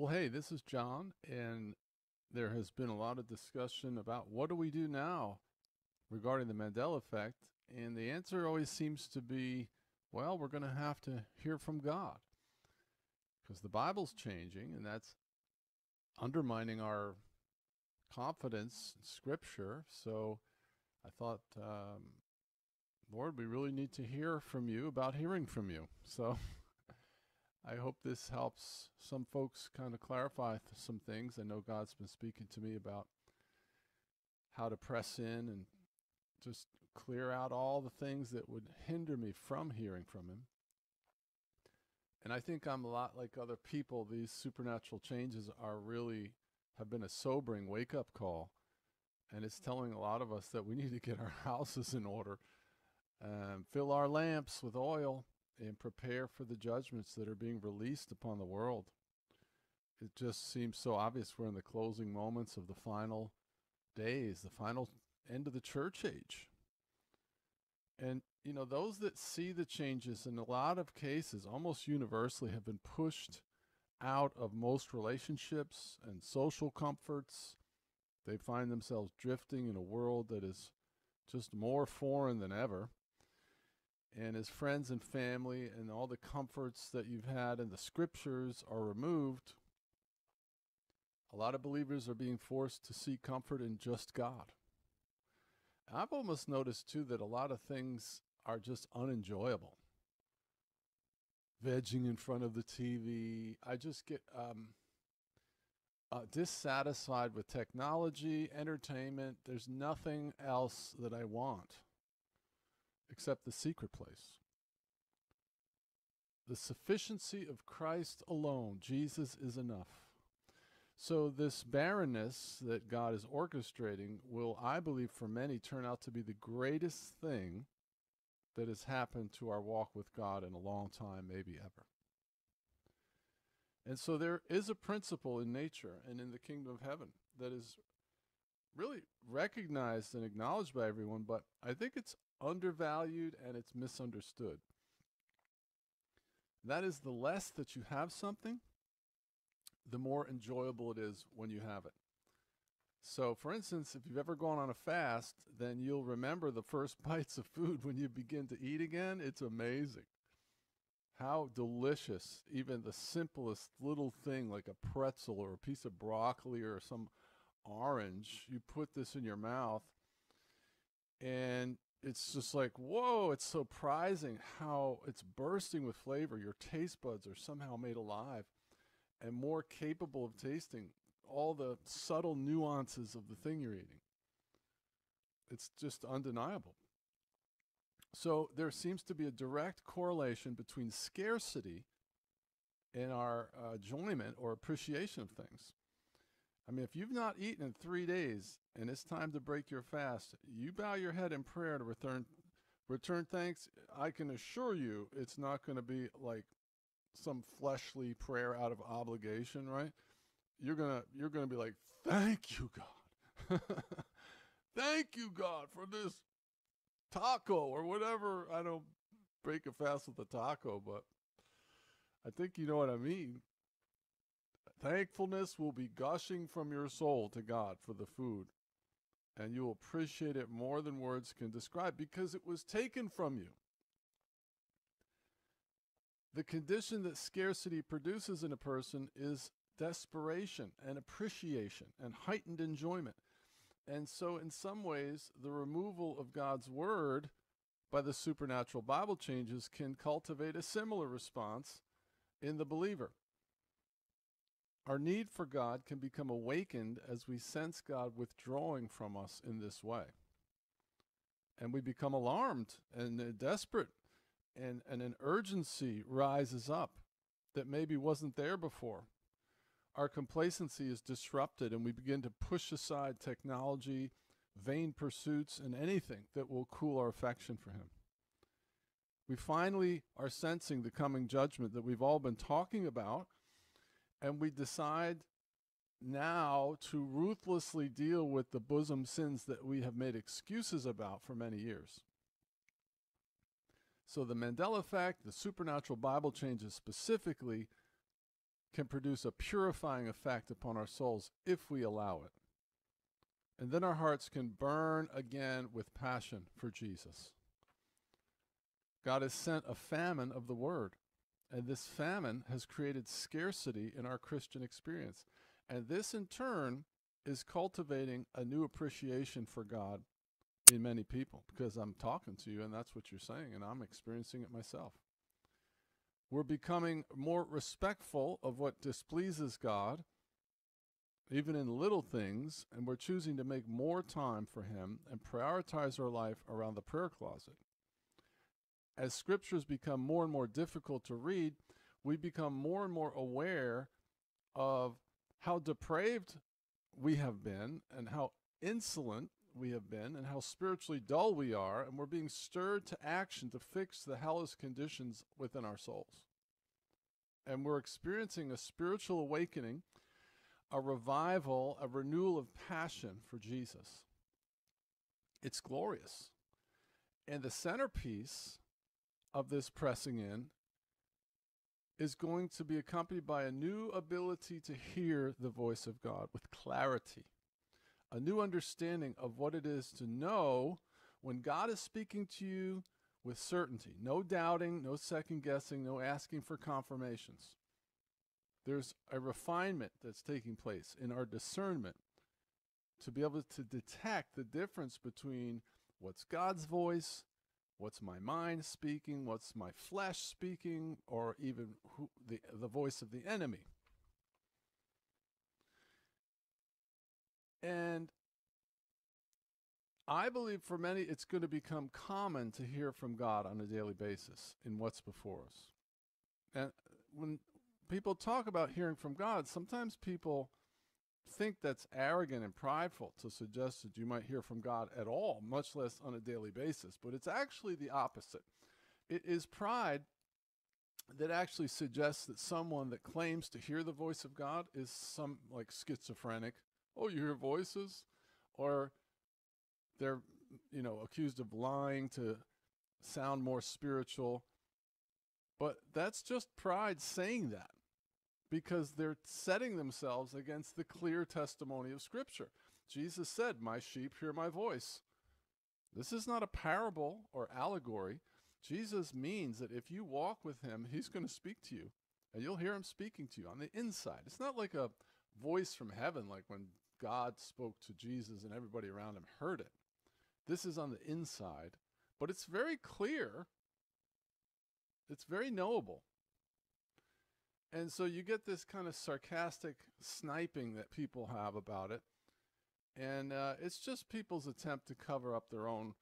Well, hey, this is John, and there has been a lot of discussion about what do we do now regarding the Mandela Effect, and the answer always seems to be, well, we're going to have to hear from God, because the Bible's changing, and that's undermining our confidence in Scripture. So I thought, Lord, we really need to hear from you about hearing from you. So I hope this helps some folks kind of clarify some things. I know God's been speaking to me about how to press in and just clear out all the things that would hinder me from hearing from him. And I think I'm a lot like other people. These supernatural changes are really have been a sobering wake-up call. And it's telling a lot of us that we need to get our houses in order, fill our lamps with oil, and prepare for the judgments that are being released upon the world. It just seems so obvious we're in the closing moments of the final days, the final end of the church age. And, you know, those that see the changes in a lot of cases, almost universally, have been pushed out of most relationships and social comforts. They find themselves drifting in a world that is just more foreign than ever. And as friends and family and all the comforts that you've had in the scriptures are removed, a lot of believers are being forced to seek comfort in just God. I've almost noticed, too, that a lot of things are just unenjoyable. Vegging in front of the TV. I just get dissatisfied with technology, entertainment. There's nothing else that I want except the secret place. The sufficiency of Christ alone, Jesus is enough. So this barrenness that God is orchestrating will, I believe, for many turn out to be the greatest thing that has happened to our walk with God in a long time, maybe ever. And so there is a principle in nature and in the kingdom of heaven that is really recognized and acknowledged by everyone, but I think it's undervalued and it's misunderstood. That is, the less that you have something, the more enjoyable it is when you have it. So, for instance, if you've ever gone on a fast, then you'll remember the first bites of food when you begin to eat again. It's amazing how delicious even the simplest little thing, like a pretzel or a piece of broccoli or some orange, you put this in your mouth, and it's just like, whoa, it's surprising how it's bursting with flavor. Your taste buds are somehow made alive and more capable of tasting all the subtle nuances of the thing you're eating. It's just undeniable. So there seems to be a direct correlation between scarcity and our enjoyment or appreciation of things. I mean, if you've not eaten in 3 days and it's time to break your fast, you bow your head in prayer to return thanks. I can assure you it's not going to be like some fleshly prayer out of obligation, right? You're gonna be like, thank you, God. Thank you, God, for this taco or whatever. I don't break a fast with a taco, but I think you know what I mean. Thankfulness will be gushing from your soul to God for the food, and you'll appreciate it more than words can describe, because it was taken from you. The condition that scarcity produces in a person is desperation and appreciation and heightened enjoyment. And so in some ways, the removal of God's word by the supernatural Bible changes can cultivate a similar response in the believer. Our need for God can become awakened as we sense God withdrawing from us in this way. And we become alarmed and desperate, and an urgency rises up that maybe wasn't there before. Our complacency is disrupted, and we begin to push aside technology, vain pursuits, and anything that will cool our affection for him. We finally are sensing the coming judgment that we've all been talking about, and we decide now to ruthlessly deal with the bosom sins that we have made excuses about for many years. So the Mandela Effect, the supernatural Bible changes specifically, can produce a purifying effect upon our souls if we allow it. And then our hearts can burn again with passion for Jesus. God has sent a famine of the word, and this famine has created scarcity in our Christian experience. And this in turn is cultivating a new appreciation for God in many people, because I'm talking to you and that's what you're saying, and I'm experiencing it myself. We're becoming more respectful of what displeases God, even in little things, and we're choosing to make more time for Him and prioritize our life around the prayer closet. As scriptures become more and more difficult to read, we become more and more aware of how depraved we have been and how insolent we have been and how spiritually dull we are, and we're being stirred to action to fix the hellish conditions within our souls. And we're experiencing a spiritual awakening, a revival, a renewal of passion for Jesus. It's glorious. And the centerpiece of this pressing in is going to be accompanied by a new ability to hear the voice of God with clarity. A new understanding of what it is to know when God is speaking to you with certainty. No doubting, no second guessing, no asking for confirmations. There's a refinement that's taking place in our discernment to be able to detect the difference between what's God's voice, what's my mind speaking, what's my flesh speaking, or even the voice of the enemy. And I believe for many it's going to become common to hear from God on a daily basis in what's before us. And when people talk about hearing from God, sometimes people think that's arrogant and prideful to suggest that you might hear from God at all, much less on a daily basis. But it's actually the opposite. It is pride that actually suggests that someone that claims to hear the voice of God is some like schizophrenic. Oh, you hear voices? Or they're, you know, accused of lying to sound more spiritual. But that's just pride saying that, because they're setting themselves against the clear testimony of Scripture. Jesus said, "My sheep hear my voice." This is not a parable or allegory. Jesus means that if you walk with him, he's going to speak to you, and you'll hear him speaking to you on the inside. It's not like a voice from heaven, like when God spoke to Jesus and everybody around him heard it. This is on the inside, but it's very clear. It's very knowable. And so you get this kind of sarcastic sniping that people have about it. And it's just people's attempt to cover up their own,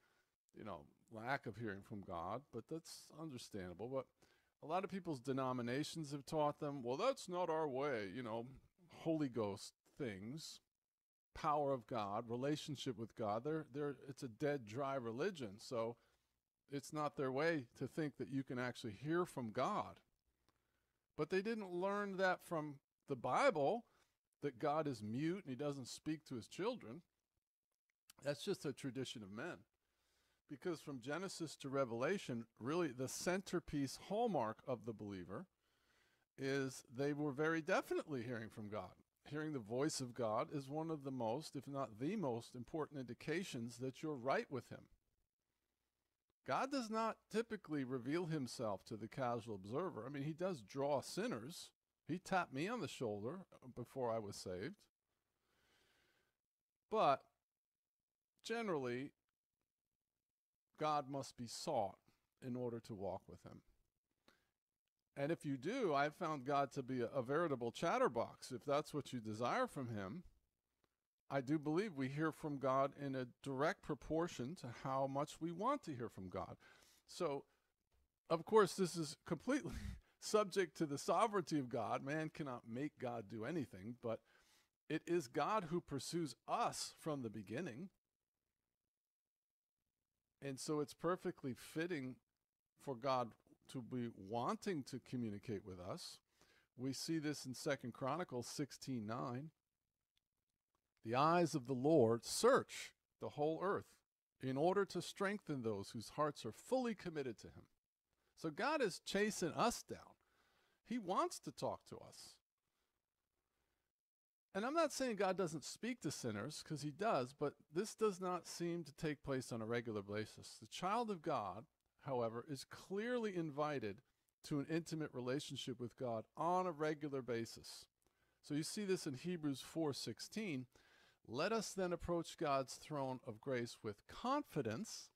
you know, lack of hearing from God, but that's understandable. But a lot of people's denominations have taught them, well, that's not our way, you know, Holy Ghost things, power of God, relationship with God. It's a dead, dry religion, so it's not their way to think that you can actually hear from God. But they didn't learn that from the Bible, that God is mute and he doesn't speak to his children. That's just a tradition of men. Because from Genesis to Revelation, really the centerpiece hallmark of the believer is they were very definitely hearing from God. Hearing the voice of God is one of the most, if not the most, important indications that you're right with him. God does not typically reveal himself to the casual observer. I mean, he does draw sinners. He tapped me on the shoulder before I was saved. But generally, God must be sought in order to walk with him. And if you do, I've found God to be a veritable chatterbox. If that's what you desire from him, I do believe we hear from God in a direct proportion to how much we want to hear from God. So, of course, this is completely subject to the sovereignty of God. Man cannot make God do anything, but it is God who pursues us from the beginning. And so it's perfectly fitting for God to be wanting to communicate with us. We see this in 2 Chronicles 16:9. The eyes of the Lord search the whole earth in order to strengthen those whose hearts are fully committed to him. So God is chasing us down. He wants to talk to us. And I'm not saying God doesn't speak to sinners, because he does, but this does not seem to take place on a regular basis. The child of God, however, is clearly invited to an intimate relationship with God on a regular basis. So you see this in Hebrews 4:16. Let us then approach God's throne of grace with confidence,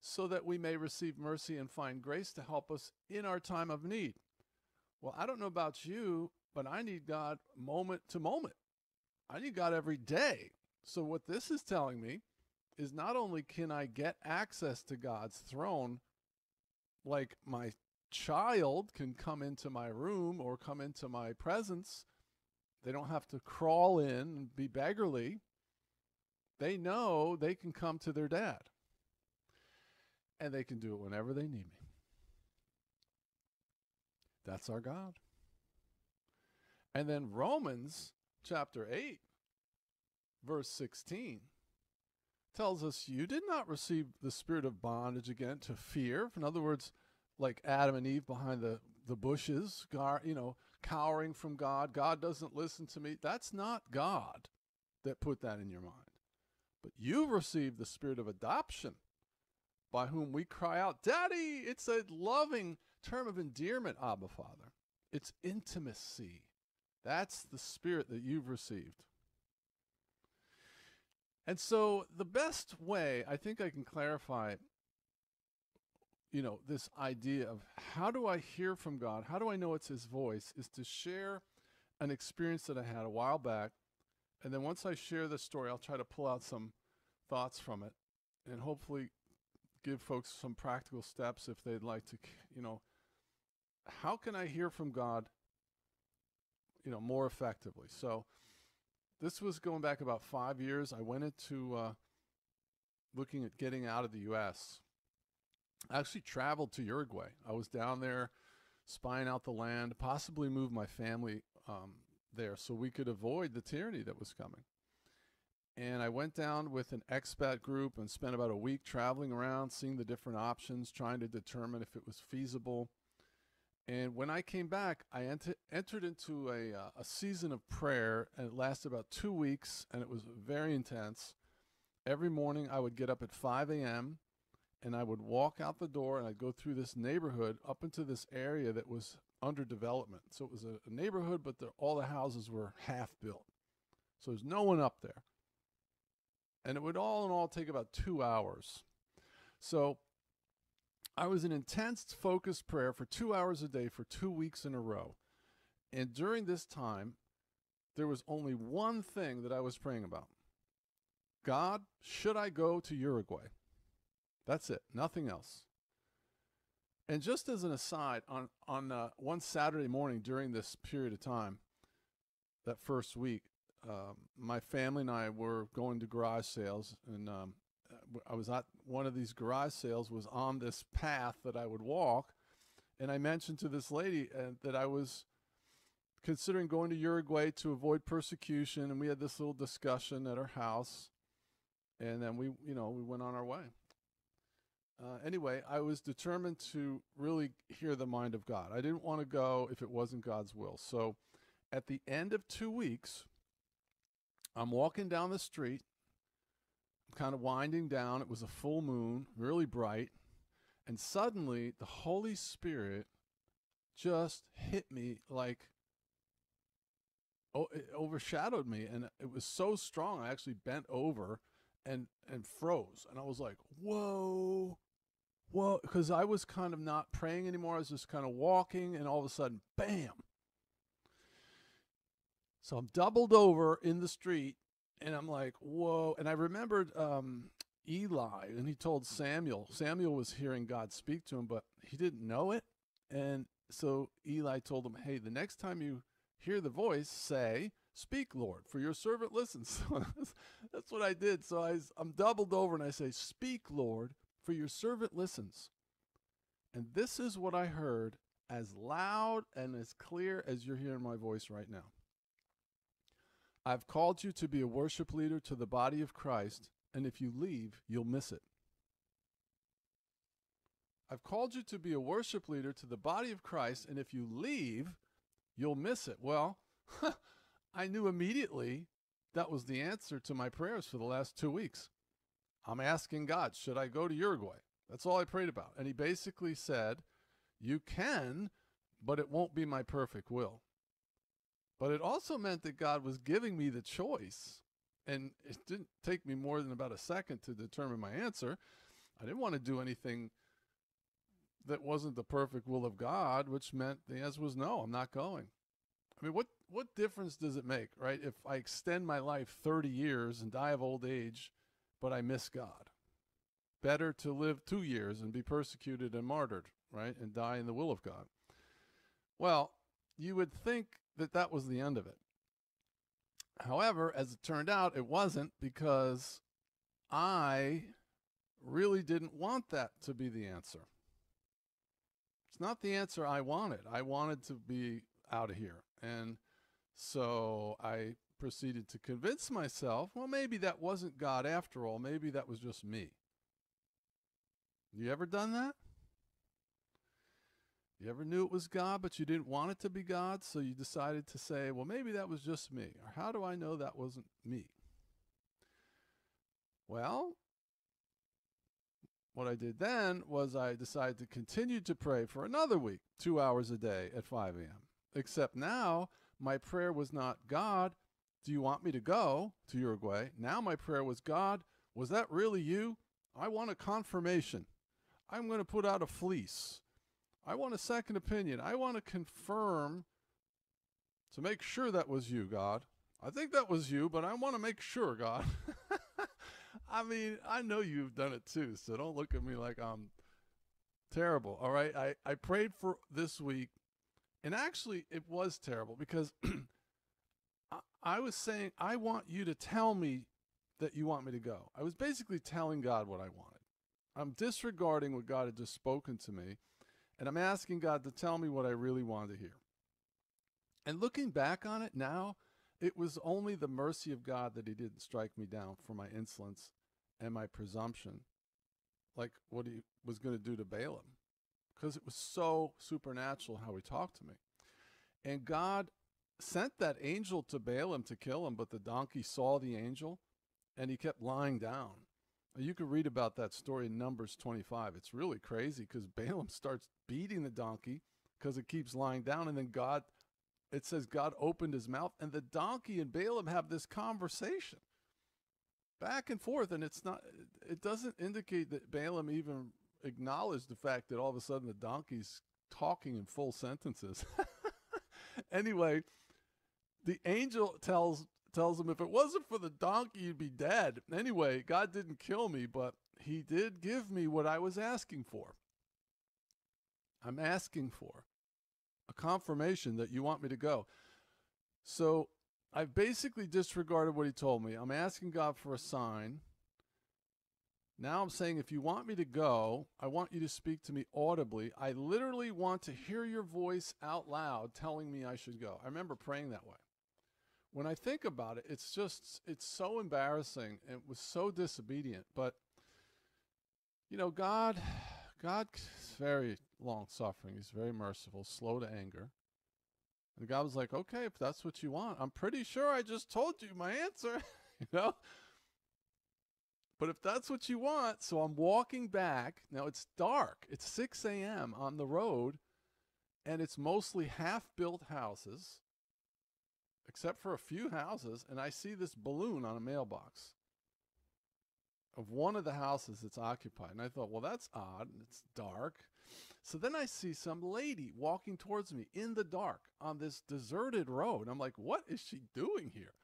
so that we may receive mercy and find grace to help us in our time of need. Well, I don't know about you, but I need God moment to moment. I need God every day. So what this is telling me is not only can I get access to God's throne, like my child can come into my room or come into my presence. They don't have to crawl in and be beggarly. They know they can come to their dad. And they can do it whenever they need me. That's our God. And then Romans chapter 8, verse 16, tells us you did not receive the spirit of bondage again to fear. In other words, like Adam and Eve behind the bushes, cowering from God. God doesn't listen to me. That's not God that put that in your mind. But you've received the spirit of adoption, by whom we cry out, Daddy. It's a loving term of endearment, Abba Father. It's intimacy. That's the spirit that you've received. And so the best way I think I can clarify, this idea of how do I hear from God? How do I know it's his voice? Is to share an experience that I had a while back. And then once I share the story, I'll try to pull out some thoughts from it and hopefully give folks some practical steps if they'd like to, how can I hear from God, more effectively? So this was going back about 5 years. I went into looking at getting out of the U.S. I actually traveled to Uruguay. I was down there spying out the land, possibly move my family there so we could avoid the tyranny that was coming. And I went down with an expat group and spent about a week traveling around, seeing the different options, trying to determine if it was feasible. And when I came back, I entered into a season of prayer, and it lasted about 2 weeks, and it was very intense. Every morning I would get up at 5 a.m., and I would walk out the door, and I'd go through this neighborhood up into this area that was under development. So it was a neighborhood, but all the houses were half built. So there's no one up there. And it would all in all take about 2 hours. So I was in intense focused prayer for 2 hours a day for 2 weeks in a row. And during this time, there was only one thing that I was praying about. God, should I go to Uruguay? That's it, nothing else. And just as an aside, on one Saturday morning during this period of time, that first week, my family and I were going to garage sales, and I was at one of these garage sales was on this path that I would walk, and I mentioned to this lady that I was considering going to Uruguay to avoid persecution, and we had this little discussion at her house, and then we went on our way. Anyway, I was determined to really hear the mind of God. I didn't want to go if it wasn't God's will. So at the end of 2 weeks, I'm walking down the street, kind of winding down. It was a full moon, really bright, and suddenly the Holy Spirit just hit me like, oh, it overshadowed me, and it was so strong I actually bent over and froze, and I was like, whoa, because I was kind of not praying anymore. I was just kind of walking, and all of a sudden, bam. So I'm doubled over in the street, and I'm like, whoa. And I remembered Eli, and he told Samuel. Samuel was hearing God speak to him, but he didn't know it. And so Eli told him, hey, the next time you hear the voice, say, speak, Lord, for your servant listens. So that's what I did. So I'm doubled over, and I say, speak, Lord, for your servant listens. And this is what I heard, as loud and as clear as you're hearing my voice right now. I've called you to be a worship leader to the body of Christ, and if you leave, you'll miss it. I've called you to be a worship leader to the body of Christ, and if you leave, you'll miss it. Well, I knew immediately that was the answer to my prayers for the last 2 weeks. I'm asking God, should I go to Uruguay? That's all I prayed about. And he basically said, you can, but it won't be my perfect will. But it also meant that God was giving me the choice. And it didn't take me more than about a second to determine my answer. I didn't want to do anything that wasn't the perfect will of God, which meant the answer was no, I'm not going. I mean, what difference does it make, right? If I extend my life 30 years and die of old age, but I miss God. Better to live 2 years and be persecuted and martyred, right? And die in the will of God. Well, you would think that that was the end of it. However, as it turned out, it wasn't, because I really didn't want that to be the answer. It's not the answer I wanted. I wanted to be out of here. And so I proceeded to convince myself, well, maybe that wasn't God after all. Maybe that was just me. You ever done that? You ever knew it was God, but you didn't want it to be God, so you decided to say, well, maybe that was just me. Or how do I know that wasn't me? Well, what I did then was I decided to continue to pray for another week, 2 hours a day at 5 a.m. Except now my prayer was not, God, do you want me to go to Uruguay? Now my prayer was, God, was that really you? I want a confirmation. I'm going to put out a fleece. I want a second opinion. I want to confirm to make sure that was you, God. I think that was you, but I want to make sure, God. I mean, I know you've done it too, so don't look at me like I'm terrible, all right? I prayed for this week, and actually it was terrible, because I was saying, I want you to tell me that you want me to go. I was basically telling God what I wanted. I'm disregarding what God had just spoken to me, and I'm asking God to tell me what I really wanted to hear. And looking back on it now, it was only the mercy of God that he didn't strike me down for my insolence and my presumption, like what he was going to do to Balaam, because it was so supernatural how he talked to me. And God sent that angel to Balaam to kill him, but the donkey saw the angel, and he kept lying down. You can read about that story in Numbers 25. It's really crazy, because Balaam starts beating the donkey because it keeps lying down, and then God, it says God opened his mouth, and the donkey and Balaam have this conversation back and forth, and it's not, it doesn't indicate that Balaam even acknowledged the fact that all of a sudden the donkey's talking in full sentences. Anyway, the angel tells him, if it wasn't for the donkey, you'd be dead. Anyway, God didn't kill me, but he did give me what I was asking for. I'm asking for a confirmation that you want me to go. So I've basically disregarded what he told me. I'm asking God for a sign. Now I'm saying, if you want me to go, I want you to speak to me audibly. I literally want to hear your voice out loud telling me I should go. I remember praying that way. When I think about it, it's just, it's so embarrassing. It was so disobedient. But, you know, God is very long-suffering. He's very merciful, slow to anger. And God was like, okay, if that's what you want, I'm pretty sure I just told you my answer, you know? But if that's what you want, so I'm walking back. Now, it's dark. It's 6 a.m. on the road, and it's mostly half-built houses, except for a few houses, and I see this balloon on a mailbox of one of the houses that's occupied. And I thought, well, that's odd, and it's dark. So then I see some lady walking towards me in the dark on this deserted road. I'm like, what is she doing here?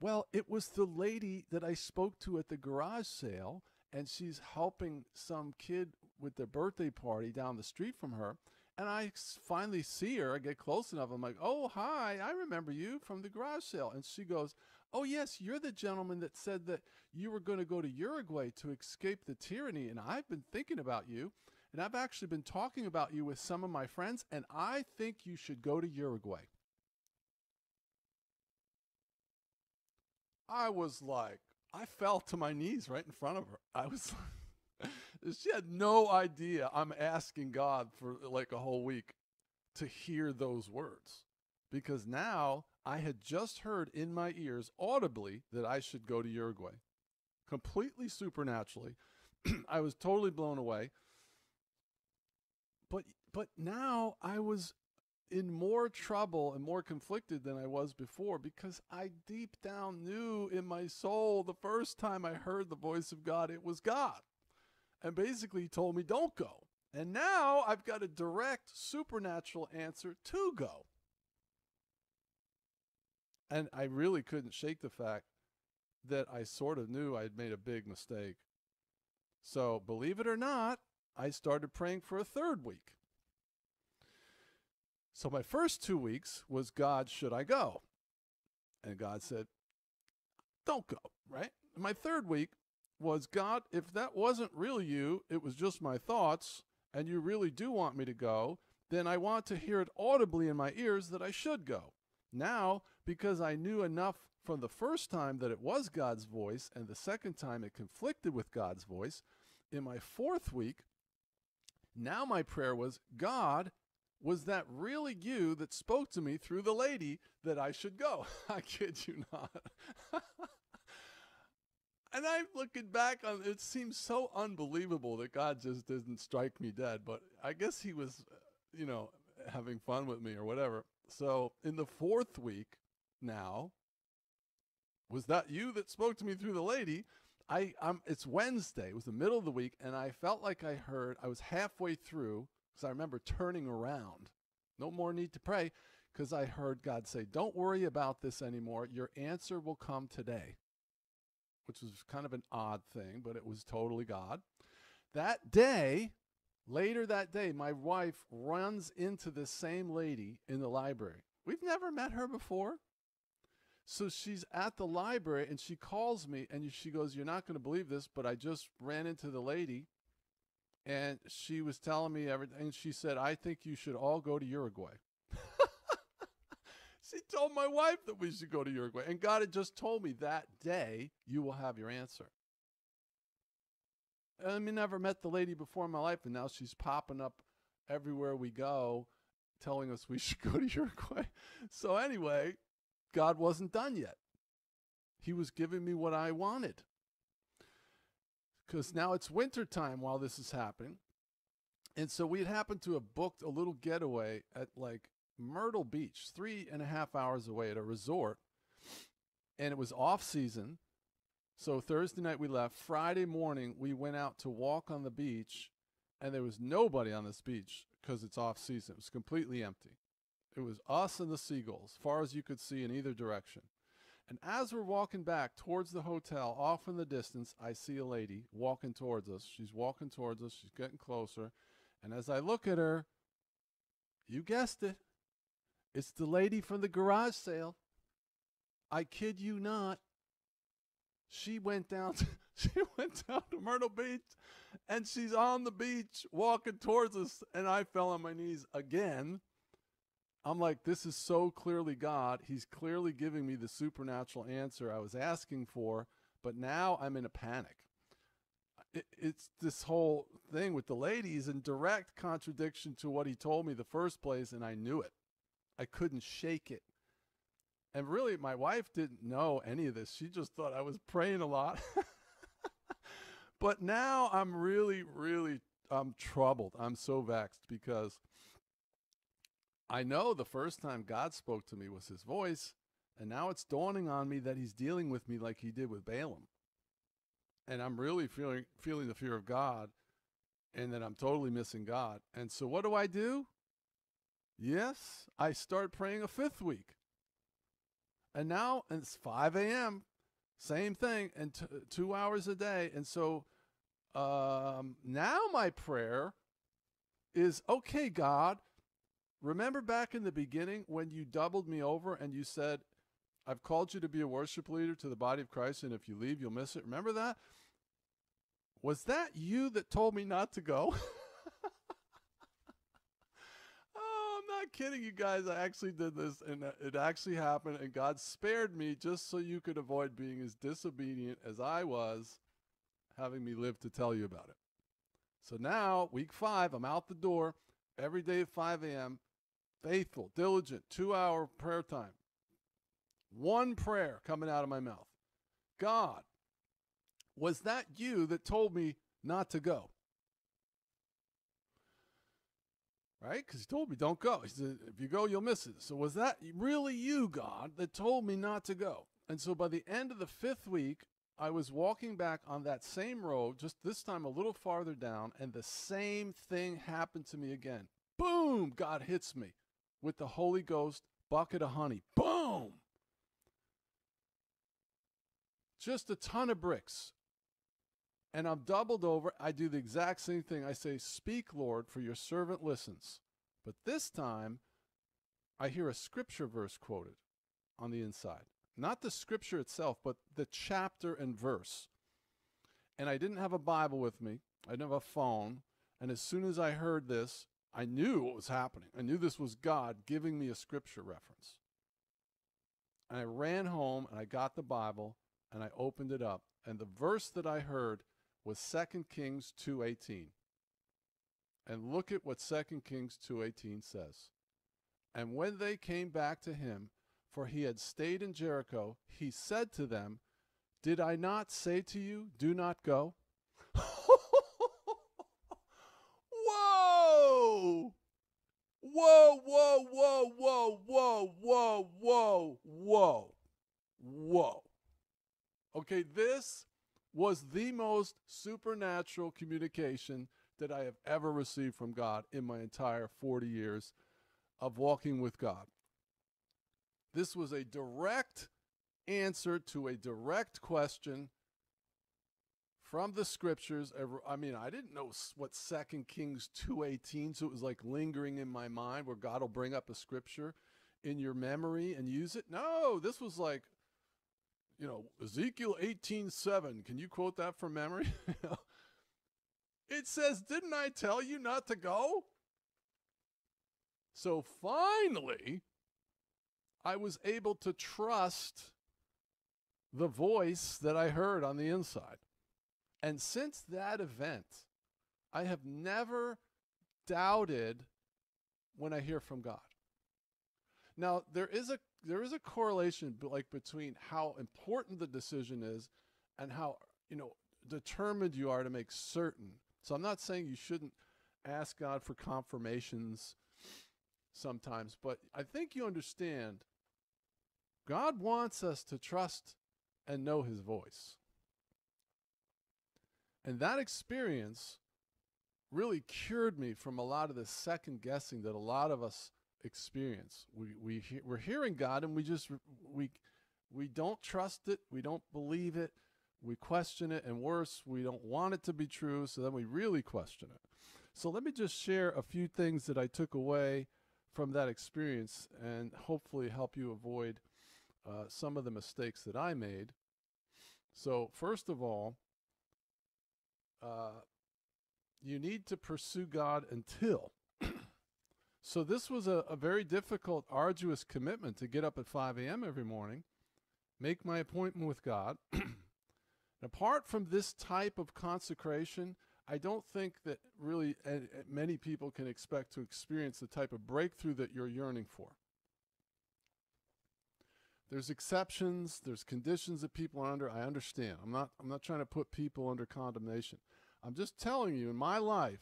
Well, it was the lady that I spoke to at the garage sale, and she's helping some kid with their birthday party down the street from her. And I finally see her. I get close enough. I'm like, oh, hi, I remember you from the garage sale. And she goes, oh, yes, you're the gentleman that said that you were going to go to Uruguay to escape the tyranny. And I've been thinking about you. And I've actually been talking about you with some of my friends. And I think you should go to Uruguay. I was like, I fell to my knees right in front of her. I was like, she had no idea I'm asking God for like a whole week to hear those words. because now I had just heard in my ears audibly that I should go to Uruguay. Completely supernaturally. I was totally blown away. But now I was in more trouble and more conflicted than I was before, because I deep down knew in my soul the first time I heard the voice of God, it was God. And basically he told me, don't go. And now I've got a direct supernatural answer to go. And I really couldn't shake the fact that I sort of knew I'd made a big mistake. So believe it or not, I started praying for a third week. So my first 2 weeks was, God, should I go? And God said, don't go, right? And my third week was, God, if that wasn't really you, it was just my thoughts, and you really do want me to go, then I want to hear it audibly in my ears that I should go. Now, because I knew enough from the first time that it was God's voice, and the second time it conflicted with God's voice, in my fourth week, now my prayer was, God, was that really you that spoke to me through the lady that I should go? I kid you not. And I'm looking back on it, seems so unbelievable that God just didn't strike me dead, but I guess he was, you know, having fun with me or whatever. So in the fourth week now, was that you that spoke to me through the lady? It's Wednesday. It was the middle of the week, and I felt like I heard, I was halfway through, because I remember turning around. No more need to pray, because I heard God say, don't worry about this anymore. Your answer will come today, which was kind of an odd thing, but it was totally God. That day, later that day, my wife runs into this same lady in the library. We've never met her before. So she's at the library, and she calls me, and she goes, you're not going to believe this, but I just ran into the lady, and she was telling me everything, and she said, I think you should all go to Uruguay. She told my wife that we should go to Uruguay, and God had just told me that day, you will have your answer. I mean, never met the lady before in my life, and now she's popping up everywhere we go, telling us we should go to Uruguay. So anyway, God wasn't done yet. He was giving me what I wanted. Because now it's wintertime while this is happening. And so we had happened to have booked a little getaway at like Myrtle Beach, 3.5 hours away at a resort. And it was off season. So Thursday night we left. Friday morning we went out to walk on the beach, and there was nobody on this beach because it's off season. It was completely empty. It was us and the seagulls, far as you could see in either direction. And as we're walking back towards the hotel, off in the distance, I see a lady walking towards us. She's walking towards us. She's getting closer. And as I look at her, you guessed it, it's the lady from the garage sale. I kid you not. She went down to, Myrtle Beach, and she's on the beach walking towards us, and I fell on my knees again. I'm like, this is so clearly God. He's clearly giving me the supernatural answer I was asking for, but now I'm in a panic. It's this whole thing with the ladies in direct contradiction to what he told me the first place, and I knew it. I couldn't shake it. And really, my wife didn't know any of this. She just thought I was praying a lot. But now I'm really, really, I'm troubled. I'm so vexed, because I know the first time God spoke to me was his voice. And now it's dawning on me that he's dealing with me like he did with Balaam. And I'm really feeling the fear of God, and that I'm totally missing God. And so what do? Yes, I start praying a fifth week. And now it's 5 a.m., same thing, and 2 hours a day. And so now my prayer is, okay, God, remember back in the beginning when you doubled me over and you said, I've called you to be a worship leader to the body of Christ, and if you leave, you'll miss it. Remember that? Was that you that told me not to go? Not kidding you guys, I actually did this, and it actually happened, and God spared me just so you could avoid being as disobedient as I was, having me live to tell you about it. So now week 5, I'm out the door every day at 5 a.m. faithful, diligent, 2-hour prayer time. One prayer coming out of my mouth. God, was that you that told me not to go? Right? Because he told me, don't go. He said, if you go, you'll miss it. So was that really you, God, that told me not to go? And so by the end of the 5th week, I was walking back on that same road, just this time a little farther down, and the same thing happened to me again. Boom! God hits me with the Holy Ghost bucket of honey. Boom! Just a ton of bricks. And I'm doubled over. I do the exact same thing. I say, speak, Lord, for your servant listens. But this time, I hear a scripture verse quoted on the inside. Not the scripture itself, but the chapter and verse. And I didn't have a Bible with me. I didn't have a phone. And as soon as I heard this, I knew what was happening. I knew this was God giving me a scripture reference. And I ran home, and I got the Bible, and I opened it up. And the verse that I heard was 2 Kings 2.18. And look at what 2 Kings 2.18 says. And when they came back to him, for he had stayed in Jericho, he said to them, did I not say to you, do not go? Whoa! Whoa, whoa, whoa, whoa, whoa, whoa, whoa, whoa, whoa. Okay, this was the most supernatural communication that I have ever received from God in my entire 40 years of walking with God. This was a direct answer to a direct question from the scriptures. I mean, I didn't know what 2 Kings 2.18, so it was like lingering in my mind where God will bring up a scripture in your memory and use it. No, this was like, you know, Ezekiel 18.7. Can you quote that from memory? It says, didn't I tell you not to go? So finally, I was able to trust the voice that I heard on the inside. And since that event, I have never doubted when I hear from God. Now, there is a correlation between how important the decision is and how, you know, determined you are to make certain. So I'm not saying you shouldn't ask God for confirmations sometimes, but I think you understand God wants us to trust and know his voice. And that experience really cured me from a lot of the second guessing that a lot of us experience. We're hearing God, and we don't trust it, we don't believe it, we question it, and worse, we don't want it to be true, so then we really question it. So let me just share a few things that I took away from that experience and hopefully help you avoid some of the mistakes that I made. So first of all, you need to pursue God until. So this was a very difficult, arduous commitment to get up at 5 a.m. every morning, make my appointment with God. Apart from this type of consecration, I don't think that really many people can expect to experience the type of breakthrough that you're yearning for. There's exceptions, there's conditions that people are under. I understand. I'm not trying to put people under condemnation. I'm just telling you, in my life,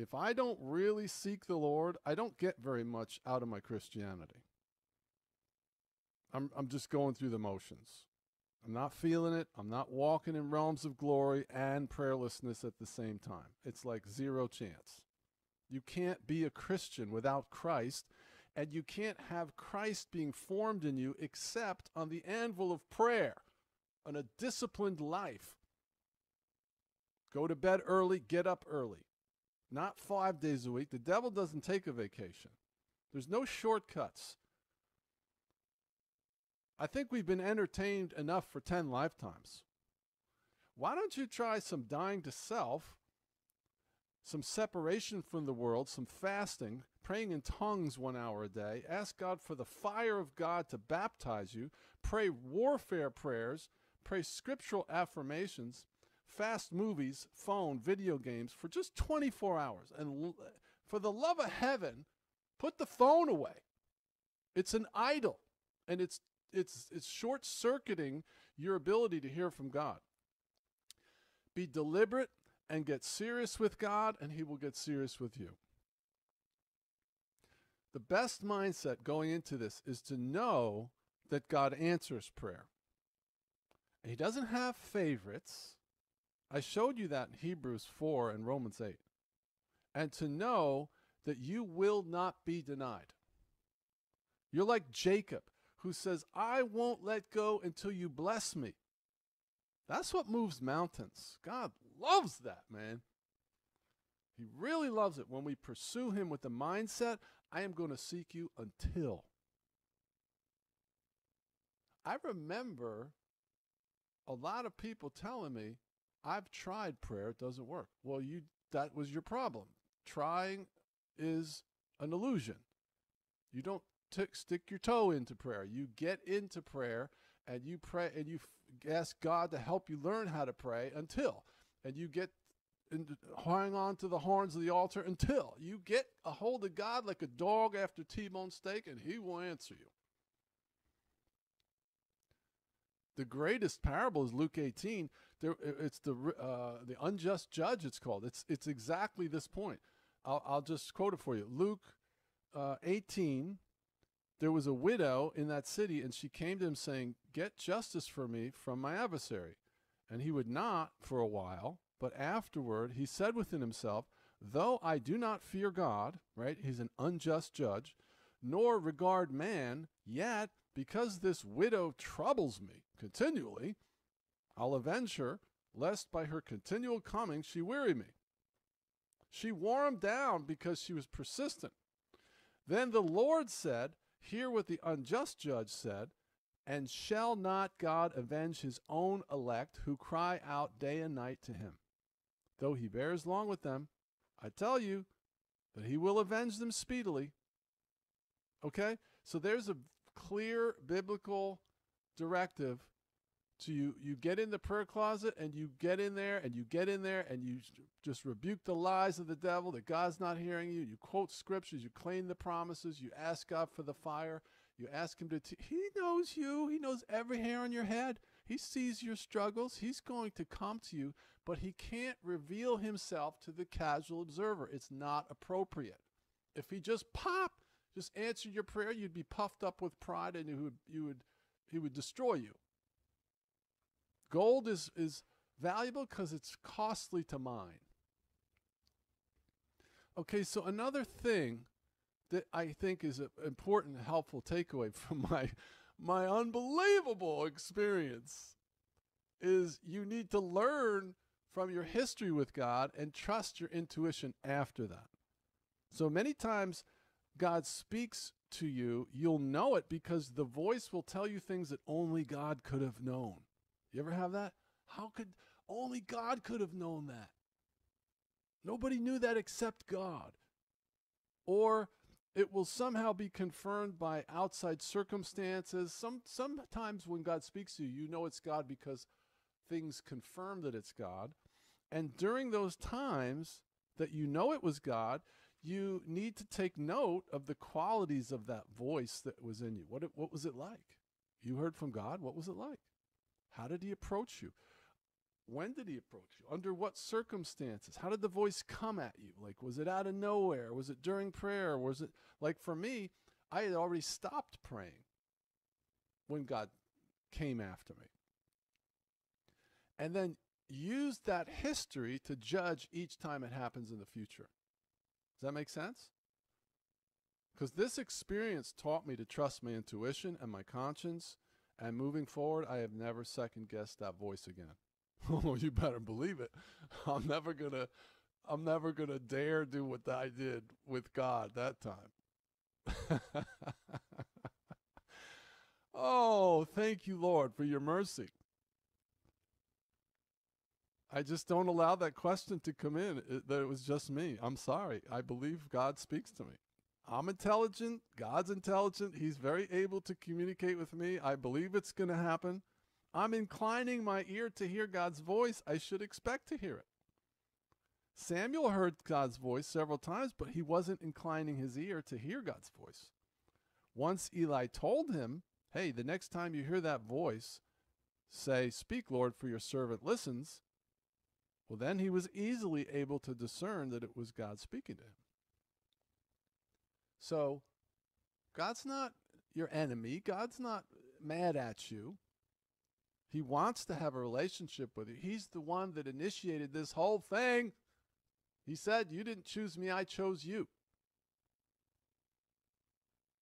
if I don't really seek the Lord, I don't get very much out of my Christianity. I'm just going through the motions. I'm not feeling it. I'm not walking in realms of glory and prayerlessness at the same time. It's like zero chance. You can't be a Christian without Christ, and you can't have Christ being formed in you except on the anvil of prayer, on a disciplined life. Go to bed early, get up early. Not 5 days a week. The devil doesn't take a vacation. There's no shortcuts. I think we've been entertained enough for 10 lifetimes. Why don't you try some dying to self, some separation from the world, some fasting, praying in tongues 1 hour a day, ask God for the fire of God to baptize you, pray warfare prayers, pray scriptural affirmations, fast movies, phone, video games for just 24 hours. And for the love of heaven, Put the phone away. It's an idol, and it's short-circuiting your ability to hear from God. Be deliberate and get serious with God, and he will get serious with you. The best mindset going into this is to know that God answers prayer. And he doesn't have favorites. I showed you that in Hebrews 4 and Romans 8. And to know that you will not be denied. You're like Jacob, who says, I won't let go until you bless me. That's what moves mountains. God loves that, man. He really loves it when we pursue him with the mindset, I am going to seek you until. I remember a lot of people telling me, I've tried prayer, it doesn't work. Well, that was your problem. Trying is an illusion. You don't stick your toe into prayer. You get into prayer and you pray and you ask God to help you learn how to pray until. And you get hang on to the horns of the altar until you get a hold of God like a dog after T-bone steak, and he will answer you. The greatest parable is Luke 18. It's the unjust judge, it's called. It's exactly this point. I'll just quote it for you. Luke 18, there was a widow in that city, and she came to him saying, get justice for me from my adversary. And he would not for a while, but afterward he said within himself, though I do not fear God, right, he's an unjust judge, nor regard man, yet because this widow troubles me continually, I'll avenge her, lest by her continual coming she weary me. She wore him down because she was persistent. Then the Lord said, hear what the unjust judge said, and shall not God avenge his own elect who cry out day and night to him? Though he bears long with them, I tell you that he will avenge them speedily. Okay? So there's a clear biblical directive to you. You get in the prayer closet and you get in there and you get in there and you just rebuke the lies of the devil that God's not hearing you. You quote scriptures. You claim the promises. You ask God for the fire. You ask him to teach. He knows you. He knows every hair on your head. He sees your struggles. He's going to come to you, but he can't reveal himself to the casual observer. It's not appropriate. If he just just answered your prayer, you'd be puffed up with pride and he would destroy you. Gold is valuable because it's costly to mine. Okay, so another thing that I think is an important and helpful takeaway from my unbelievable experience is you need to learn from your history with God and trust your intuition after that. So many times God speaks to you, you'll know it because the voice will tell you things that only God could have known. You ever have that? How could only God could have known that? Nobody knew that except God. Or it will somehow be confirmed by outside circumstances. Sometimes when God speaks to you, you know it's God because things confirm that it's God. And during those times that you know it was God, you need to take note of the qualities of that voice that was in you. What was it like? You heard from God. What was it like? How did he approach you? When did he approach you? Under what circumstances? How did the voice come at you? Like, was it out of nowhere? Was it during prayer? Was it, like for me, I had already stopped praying when God came after me. And then used that history to judge each time it happens in the future. Does that make sense? Because this experience taught me to trust my intuition and my conscience, and moving forward, I have never second-guessed that voice again. Oh, you better believe it. I'm never gonna dare do what I did with God that time. Oh, thank you, Lord, for your mercy. I just don't allow that question to come in, that it was just me. I'm sorry. I believe God speaks to me. I'm intelligent. God's intelligent. He's very able to communicate with me. I believe it's going to happen. I'm inclining my ear to hear God's voice. I should expect to hear it. Samuel heard God's voice several times, but he wasn't inclining his ear to hear God's voice. Once Eli told him, hey, the next time you hear that voice, say, speak, Lord, for your servant listens. Well, then he was easily able to discern that it was God speaking to him. So God's not your enemy. God's not mad at you. He wants to have a relationship with you. He's the one that initiated this whole thing. He said, you didn't choose me, I chose you.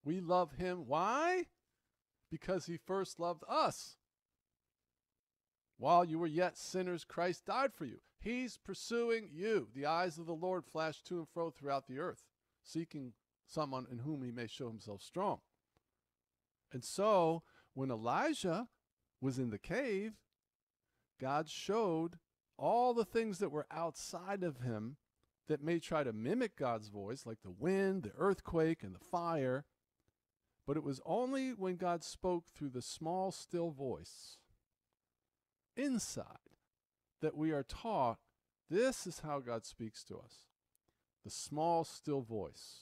We love him. Why? Because he first loved us. While you were yet sinners, Christ died for you. He's pursuing you. The eyes of the Lord flash to and fro throughout the earth, seeking someone in whom he may show himself strong. And so when Elijah was in the cave, God showed all the things that were outside of him that may try to mimic God's voice, like the wind, the earthquake, and the fire. But it was only when God spoke through the small, still voice inside that we are taught this is how God speaks to us. The small, still voice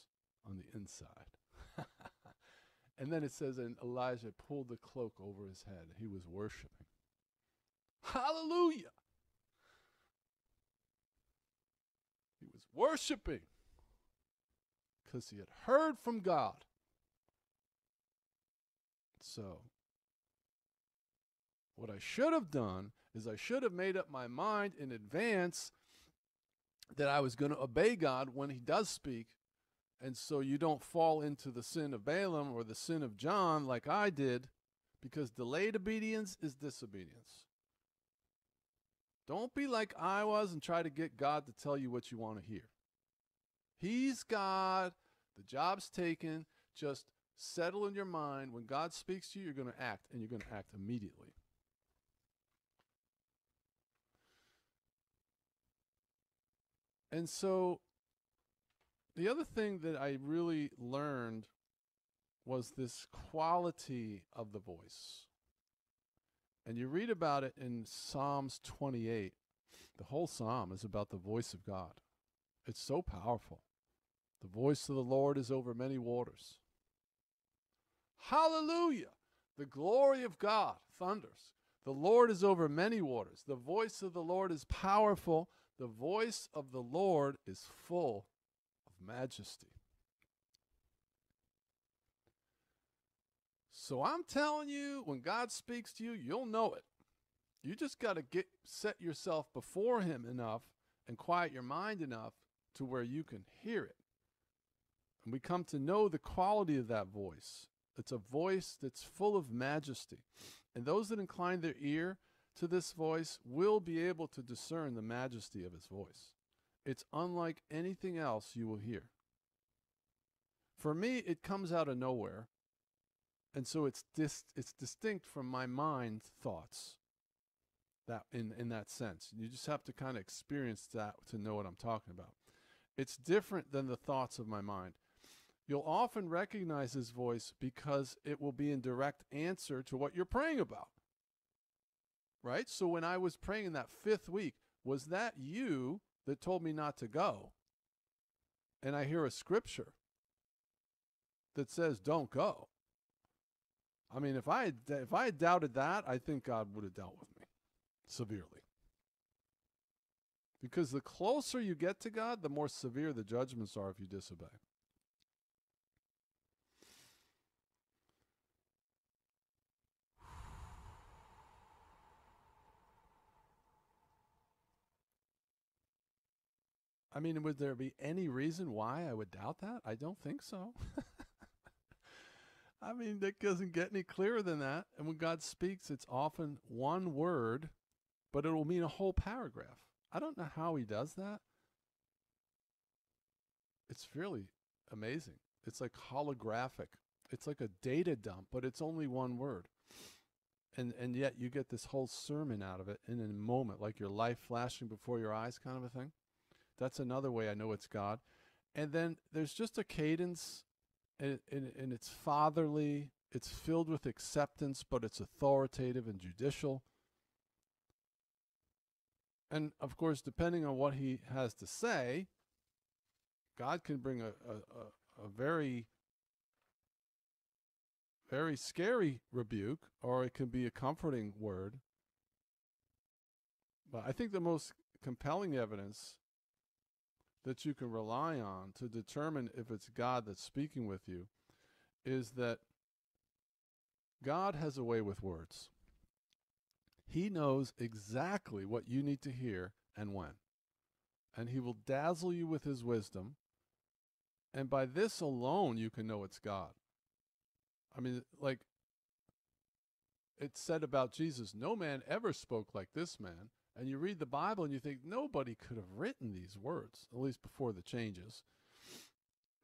on the inside. And then it says, and Elijah pulled the cloak over his head. He was worshiping. Hallelujah! He was worshiping because he had heard from God. So, what I should have done is I should have made up my mind in advance that I was going to obey God when he does speak. And so you don't fall into the sin of Balaam or the sin of John like I did, because delayed obedience is disobedience. Don't be like I was and try to get God to tell you what you want to hear. He's God. The job's taken. Just settle in your mind. When God speaks to you, you're going to act, and you're going to act immediately. And so the other thing that I really learned was this quality of the voice. And you read about it in Psalms 28. The whole psalm is about the voice of God. It's so powerful. The voice of the Lord is over many waters. Hallelujah! The glory of God thunders. The Lord is over many waters. The voice of the Lord is powerful. The voice of the Lord is full majesty. So I'm telling you, when God speaks to you, you'll know it. You just got to set yourself before him enough and quiet your mind enough to where you can hear it. And we come to know the quality of that voice. It's a voice that's full of majesty. And those that incline their ear to this voice will be able to discern the majesty of his voice. It's unlike anything else you will hear. For me, it comes out of nowhere, and so it's distinct from my mind thoughts. That in that sense, you just have to kind of experience that to know what I'm talking about. It's different than the thoughts of my mind. You'll often recognize his voice because it will be in direct answer to what you're praying about. Right? So when I was praying in that fifth week, was that you that told me not to go, and I hear a scripture that says don't go? I mean, if I had doubted that, I think God would have dealt with me severely. Because the closer you get to God, the more severe the judgments are if you disobey. I mean, would there be any reason why I would doubt that? I don't think so. I mean, that doesn't get any clearer than that. And when God speaks, it's often one word, but it will mean a whole paragraph. I don't know how he does that. It's really amazing. It's like holographic. It's like a data dump, but it's only one word. And yet you get this whole sermon out of it in a moment, like your life flashing before your eyes kind of a thing. That's another way I know it's God. And then there's just a cadence, and it's fatherly. It's filled with acceptance, but it's authoritative and judicial. And of course, depending on what he has to say, God can bring a very, very scary rebuke, or it can be a comforting word. But I think the most compelling evidence that you can rely on to determine if it's God that's speaking with you is that God has a way with words. He knows exactly what you need to hear and when. And he will dazzle you with his wisdom. And by this alone, you can know it's God. I mean, like it's said about Jesus, no man ever spoke like this man. And you read the Bible and you think nobody could have written these words, at least before the changes.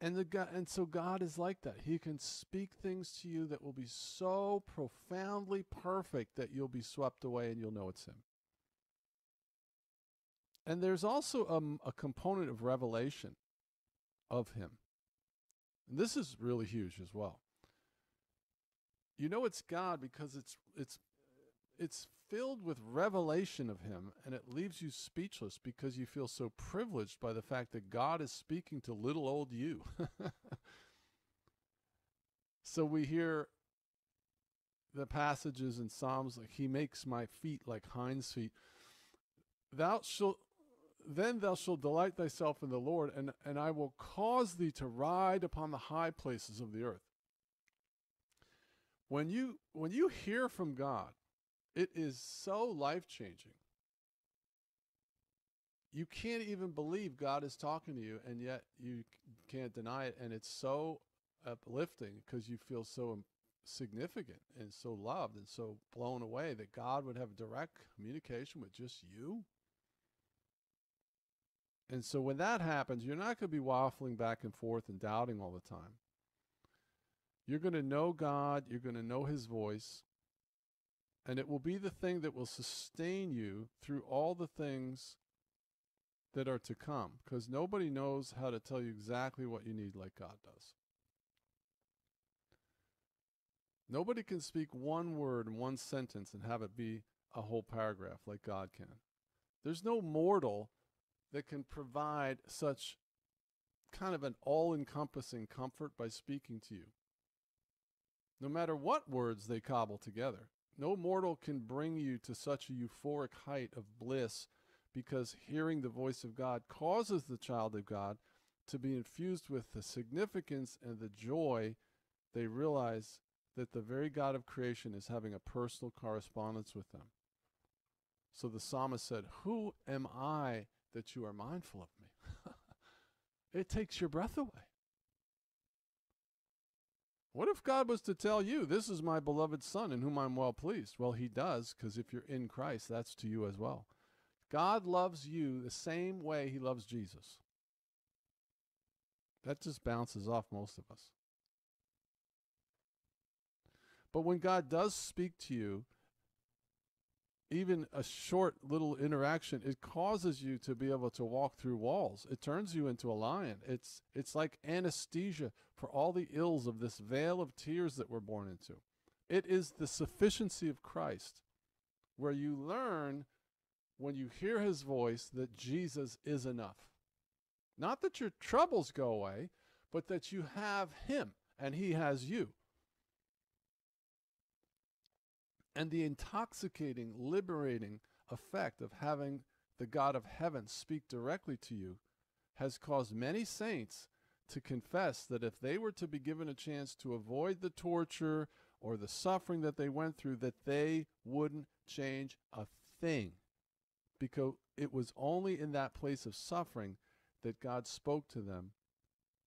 And so God is like that. He can speak things to you that will be so profoundly perfect that you'll be swept away and you'll know it's him. And there's also a component of revelation of him. And this is really huge as well. You know it's God because it's filled with revelation of him, and it leaves you speechless because you feel so privileged by the fact that God is speaking to little old you. So we hear the passages in Psalms like, he makes my feet like hinds' feet. Then thou shalt delight thyself in the Lord, and I will cause thee to ride upon the high places of the earth. When you hear from God, it is so life-changing. You can't even believe God is talking to you, and yet you can't deny it. And it's so uplifting because you feel so significant and so loved and so blown away that God would have direct communication with just you. And so when that happens, you're not going to be waffling back and forth and doubting all the time. You're going to know God. You're going to know his voice. And it will be the thing that will sustain you through all the things that are to come, because nobody knows how to tell you exactly what you need like God does. Nobody can speak one word in one sentence and have it be a whole paragraph like God can. There's no mortal that can provide such kind of an all-encompassing comfort by speaking to you, no matter what words they cobble together. No mortal can bring you to such a euphoric height of bliss, because hearing the voice of God causes the child of God to be infused with the significance and the joy they realize that the very God of creation is having a personal correspondence with them. So the psalmist said, "Who am I that you are mindful of me?" It takes your breath away. What if God was to tell you, this is my beloved son in whom I'm well pleased? Well, he does, because if you're in Christ, that's to you as well. God loves you the same way he loves Jesus. That just bounces off most of us. But when God does speak to you, even a short little interaction, it causes you to be able to walk through walls. It turns you into a lion. It's like anesthesia for all the ills of this veil of tears that we're born into. It is the sufficiency of Christ, where you learn when you hear his voice that Jesus is enough. Not that your troubles go away, but that you have him and he has you. And the intoxicating, liberating effect of having the God of heaven speak directly to you has caused many saints to confess that if they were to be given a chance to avoid the torture or the suffering that they went through, that they wouldn't change a thing, because it was only in that place of suffering that God spoke to them,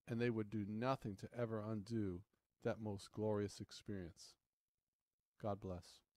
and they would do nothing to ever undo that most glorious experience. God bless.